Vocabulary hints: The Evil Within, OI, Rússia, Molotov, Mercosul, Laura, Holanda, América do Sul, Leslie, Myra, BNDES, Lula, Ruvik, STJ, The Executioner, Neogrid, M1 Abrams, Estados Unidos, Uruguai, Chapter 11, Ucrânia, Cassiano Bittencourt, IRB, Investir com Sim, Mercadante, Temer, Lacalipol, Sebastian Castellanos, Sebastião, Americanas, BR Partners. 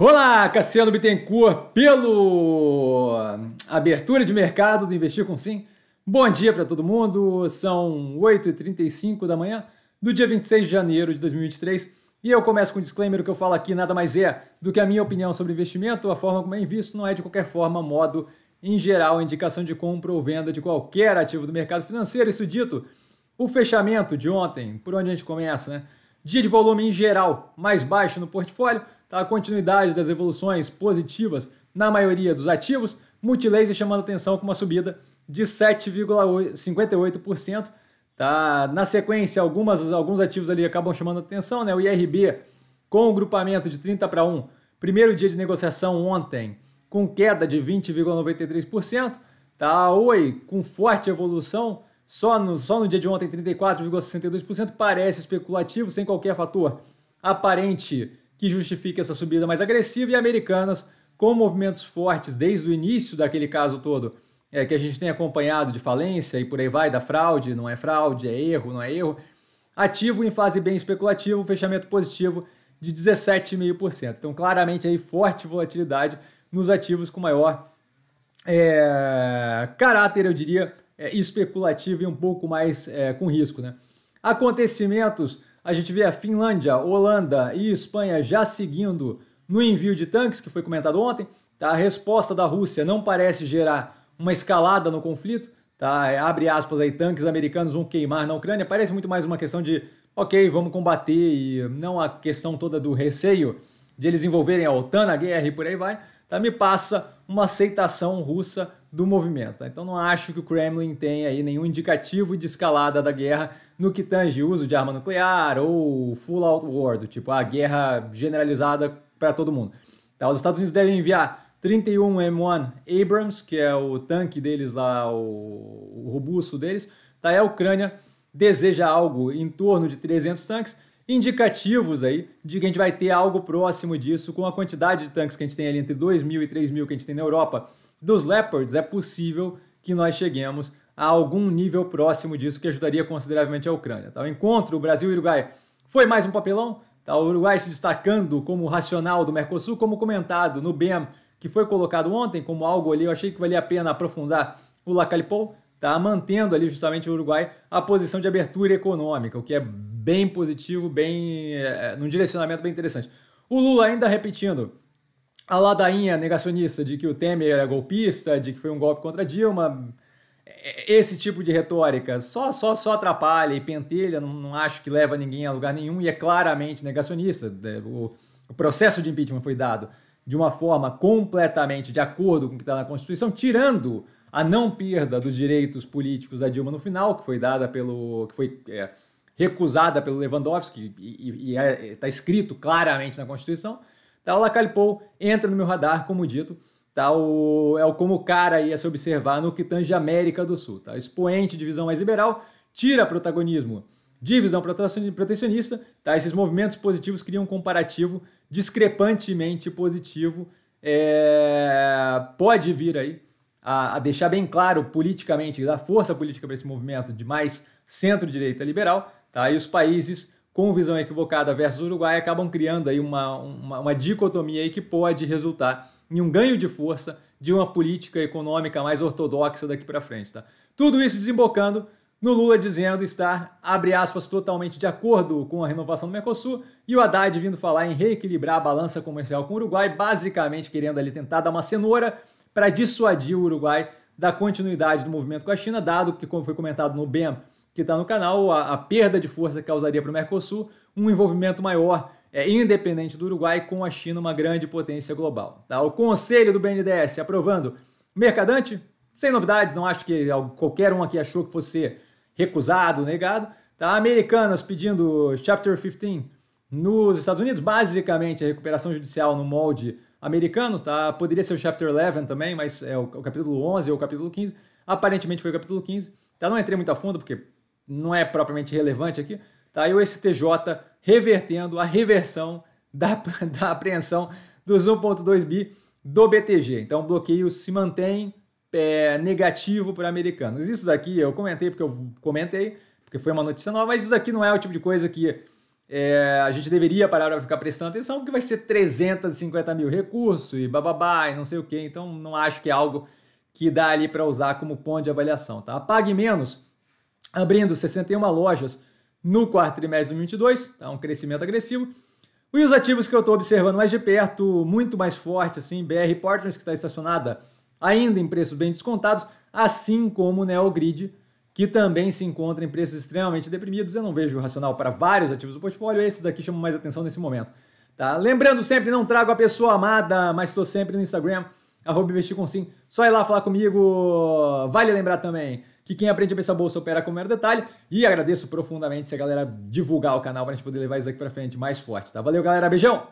Olá, Cassiano Bittencourt, pela abertura de mercado do Investir com Sim. Bom dia para todo mundo, são 8h35 da manhã do dia 26 de janeiro de 2023 e eu começo com um disclaimer: o que eu falo aqui nada mais é do que a minha opinião sobre investimento, a forma como é invisto não é de qualquer forma, modo, em geral, indicação de compra ou venda de qualquer ativo do mercado financeiro. Isso dito, o fechamento de ontem, por onde a gente começa, né? Dia de volume em geral mais baixo no portfólio, a continuidade das evoluções positivas na maioria dos ativos, Multilaser chamando atenção com uma subida de 7,58%. Tá? Na sequência, alguns ativos ali acabam chamando atenção, né? O IRB com o grupamento de 30 para 1, primeiro dia de negociação ontem, com queda de 20,93%. Tá? A OI com forte evolução, só no dia de ontem 34,62%, parece especulativo, sem qualquer fator aparente que justifica essa subida mais agressiva, e Americanas com movimentos fortes desde o início daquele caso todo que a gente tem acompanhado de falência e por aí vai, da fraude, não é fraude, é erro, não é erro, ativo em fase bem especulativa, fechamento positivo de 17,5%. Então claramente aí forte volatilidade nos ativos com maior caráter, eu diria, especulativo e um pouco mais com risco, né? Acontecimentos: a gente vê a Finlândia, Holanda e Espanha já seguindo no envio de tanques, que foi comentado ontem. Tá? A resposta da Rússia não parece gerar uma escalada no conflito. Tá? Abre aspas aí, tanques americanos vão queimar na Ucrânia. Parece muito mais uma questão de, ok, vamos combater, e não a questão toda do receio de eles envolverem a OTAN na guerra e por aí vai. Tá? Me passa uma aceitação russa do movimento. Tá? Então não acho que o Kremlin tenha aí nenhum indicativo de escalada da guerra no que tange uso de arma nuclear ou full-out war, do tipo a guerra generalizada para todo mundo. Tá? Os Estados Unidos devem enviar 31 M1 Abrams, que é o tanque deles lá, o robusto deles. Tá? E a Ucrânia deseja algo em torno de 300 tanques, indicativos aí de que a gente vai ter algo próximo disso com a quantidade de tanques que a gente tem ali entre 2.000 e 3.000 que a gente tem na Europa, dos Leopards. É possível que nós cheguemos a algum nível próximo disso, que ajudaria consideravelmente a Ucrânia. Tá? O encontro Brasil e Uruguai foi mais um papelão, tá? O Uruguai se destacando como racional do Mercosul, como comentado no BEM, que foi colocado ontem como algo ali, eu achei que valia a pena aprofundar o Lacalipol, tá? Mantendo ali justamente o Uruguai a posição de abertura econômica, o que é bem positivo, bem num direcionamento bem interessante. O Lula ainda repetindo a ladainha negacionista de que o Temer era golpista, de que foi um golpe contra Dilma. Esse tipo de retórica só atrapalha e pentelha, não acho que leva ninguém a lugar nenhum e é claramente negacionista. O processo de impeachment foi dado de uma forma completamente de acordo com o que está na Constituição, tirando a não perda dos direitos políticos da Dilma no final, que foi dada pelo, que foi recusada pelo Lewandowski, e está escrito claramente na Constituição. Tá, o Lacalipol entra no meu radar, como dito. Tá, como o cara ia se observar no que tange a América do Sul. Tá? Expoente de visão mais liberal, tira protagonismo de visão protecionista. Tá? Esses movimentos positivos criam um comparativo discrepantemente positivo. Pode vir aí a deixar bem claro politicamente, dar força política para esse movimento de mais centro-direita liberal. Tá? E os países com visão equivocada versus Uruguai acabam criando aí uma dicotomia aí que pode resultar em um ganho de força de uma política econômica mais ortodoxa daqui para frente. Tá? Tudo isso desembocando no Lula dizendo estar, abre aspas, totalmente de acordo com a renovação do Mercosul, e o Haddad vindo falar em reequilibrar a balança comercial com o Uruguai, basicamente querendo ali tentar dar uma cenoura para dissuadir o Uruguai da continuidade do movimento com a China, dado que, como foi comentado no BEM, que está no canal, a perda de força causaria para o Mercosul um envolvimento maior, independente do Uruguai, com a China, uma grande potência global. Tá? O conselho do BNDES aprovando Mercadante, sem novidades, não acho que qualquer um aqui achou que fosse recusado, negado. Tá? Americanas pedindo Chapter 15 nos Estados Unidos, basicamente a recuperação judicial no molde americano. Tá? Poderia ser o Chapter 11 também, mas é o capítulo 11 ou o capítulo 15, aparentemente foi o capítulo 15. Tá? Não entrei muito a fundo porque não é propriamente relevante aqui. Tá? E o STJ revertendo a reversão da apreensão dos 1,2 bi do BTG. Então o bloqueio se mantém negativo para americanos. Isso daqui eu comentei porque foi uma notícia nova, mas isso daqui não é o tipo de coisa que a gente deveria parar para ficar prestando atenção, porque vai ser 350 mil recursos e bababá e não sei o quê. Então, não acho que é algo que dá ali para usar como ponto de avaliação, tá? A Pague Menos, abrindo 61 lojas no quarto trimestre de 2022, tá? Um crescimento agressivo. E os ativos que eu estou observando mais de perto, muito mais forte, assim, BR Partners, que está estacionada ainda em preços bem descontados, assim como o Neogrid, que também se encontra em preços extremamente deprimidos. Eu não vejo racional para vários ativos do portfólio, esses daqui chamam mais atenção nesse momento, tá? Lembrando sempre, não trago a pessoa amada, mas estou sempre no Instagram, @investircomsim, só ir lá falar comigo. Vale lembrar também que quem aprende a pensar bolsa opera com o mero detalhe, e agradeço profundamente se a galera divulgar o canal para a gente poder levar isso daqui para frente mais forte, tá? Valeu, galera, beijão!